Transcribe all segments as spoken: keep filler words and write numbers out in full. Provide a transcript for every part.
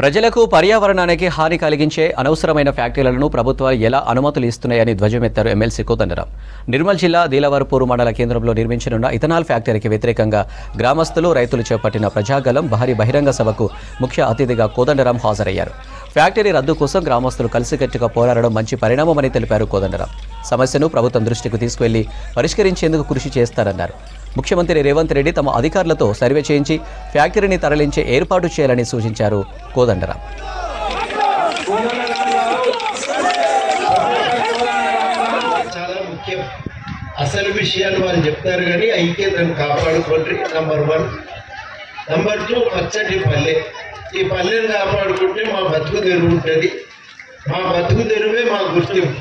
ప్రజలకు పర్యావరణానికి హాని కలిగించే అనవసరమైన ఫ్యాక్టరీలను ప్రభుత్వాలు ఎలా అనుమతులు ఇస్తున్నాయని ధ్వజమెత్తారు ఎమ్మెల్సీ కోదండరాం. నిర్మల్ జిల్లా దీలవర్పూర్ మండల కేంద్రంలో నిర్మించనున్న ఇథనాల్ ఫ్యాక్టరీకి వ్యతిరేకంగా గ్రామస్తులు రైతులు చేపట్టిన ప్రజాగలం భారీ బహిరంగ సభకు ముఖ్య అతిథిగా కోదండరాం హాజరయ్యారు. ఫ్యాక్టరీ రద్దు కోసం గ్రామస్తులు కలిసికట్టుగా పోరాడడం మంచి పరిణామమని తెలిపారు కోదండరాం. సమస్యను ప్రభుత్వం దృష్టికి తీసుకెళ్లి పరిష్కరించేందుకు కృషి చేస్తారన్నారు. ముఖ్యమంత్రి రేవంత్ రెడ్డి తమ అధికారులతో సర్వే చేయించి ఫ్యాక్టరీని తరలించే ఏర్పాటు చేయాలని సూచించారు కోదండరాం. చాలా ముఖ్యం అసలు విషయాలు వాళ్ళు చెప్తారు కానీ ఐక్యతను కాపాడుకోండి నంబర్ వన్. నంబర్ టూ పచ్చటి పల్లె. ఈ పల్లెను కాపాడుకుంటే మా బతుకు తెరువు ఉంటుంది. మా బతుకు తెరువే మా గుర్తింపు.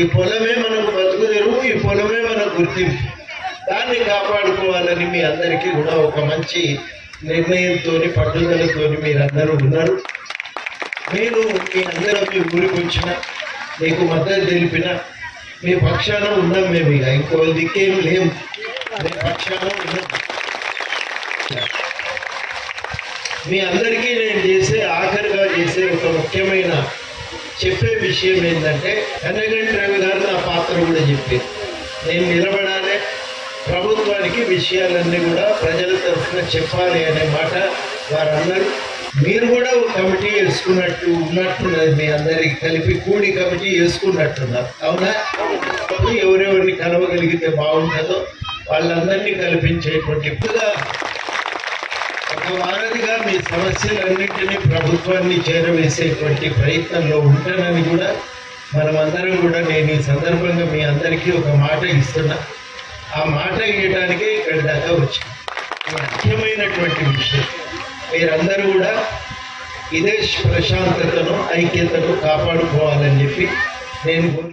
ఈ పొలమే మనకు బతుకు తెరువు. ఈ పొలమే మనకు గుర్తింపు. దాన్ని కాపాడుకోవాలని మీ అందరికీ కూడా ఒక మంచి నిర్ణయంతో పట్టుదలతో మీరందరూ ఉన్నారు. నేను మీ అందరూ మీ ఊరికి వచ్చిన మీకు మద్దతు తెలిపిన మీ పక్షాన ఉన్నాం. మేము ఇక ఇంకో దిక్కేం లేము, మీ పక్షాన ఉన్నాం. మీ అందరికీ నేను చేసే ఆఖరిగా చేసే ఒక ముఖ్యమైన చెప్పే విషయం ఏంటంటే కన్నగంటి రవి గారు నా పాత్ర కూడా చెప్పారు. నేను నిలబడాలి, ప్రభుత్వానికి విషయాలన్నీ కూడా ప్రజల తరఫున చెప్పాలి అనే మాట వారందరూ. మీరు కూడా ఒక కమిటీ వేసుకున్నట్టు ఉన్నట్టున్నది, మీ అందరికి కలిపి కూడి కమిటీ వేసుకున్నట్టున్నారు అవునా? ఎవరెవరిని కలవగలిగితే బాగుంటుందో వాళ్ళందరినీ కల్పించేటువంటి ఇప్పుడుగా ఒక వారధిగా మీ సమస్యలన్నింటినీ ప్రభుత్వాన్ని చేరవేసేటువంటి ప్రయత్నంలో ఉంటానని కూడా మనమందరం కూడా నేను ఈ సందర్భంగా మీ అందరికీ ఒక మాట ఇస్తున్నా. ఆ మాట ఇవ్వడానికే ఇక్కడ దాకా వచ్చింది. ముఖ్యమైనటువంటి విషయం మీరందరూ కూడా ఇదే ప్రశాంతతను ఐక్యతను కాపాడుకోవాలని చెప్పి నేను